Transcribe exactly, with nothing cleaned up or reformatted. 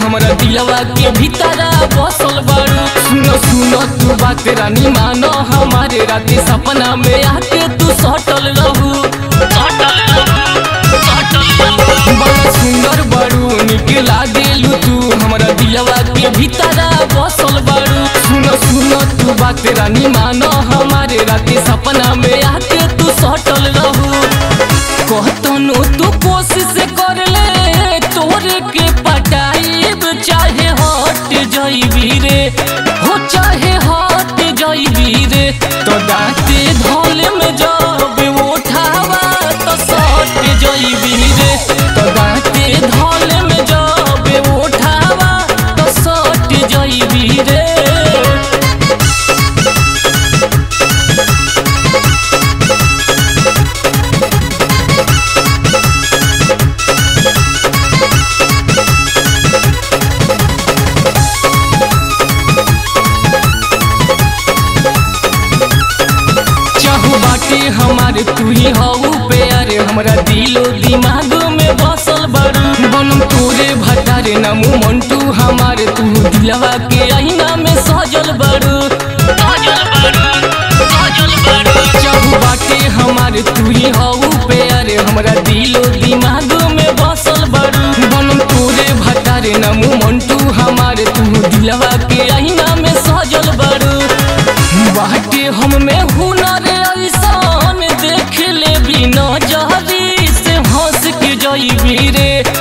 हमरा दिलवा के भीतर बसल बड़ू सुनो सुनो तू बात रानी मानो हमारे रात सपना में आके तू सटल रहू सटल सटल बड़ा सुंदर बड़ू निकला गेलू तू हमरा दिलवा के भीतर बसल बड़ू सुनो सुनो तू बात रानी मानो हमारे रात सपना में आके तू सटल रहू कहतनु तू कोशिश कर ले तोरे के चाहे हट जाइबी रे हो चाहे हट जाइबी रे तो दाते धोले में जब उठावा तो सट जाइबी रे तो दाते धोले में जब उठावा तो सट जाइबी रे। हमारे तू ही हो प्यारे हमरा दिलो दिमाग में बसल बड़ू बनम तोरे भटारे नमू मंटू हमारे तू दिलवा के आईना में सजल बड़ू सजल बड़ू सजल बड़ू चाहू बाटे हमारे तू ही हो प्यारे हमरा दिलो दिमाग में बसल बड़ू बनम तोरे भटारे नमू मंटू हमारे तू दिलवा के आईना में सजल बड़ू बाटे हम में हुनर ऐसा देख ले बिना जहरी से हंस के जाइबी रे।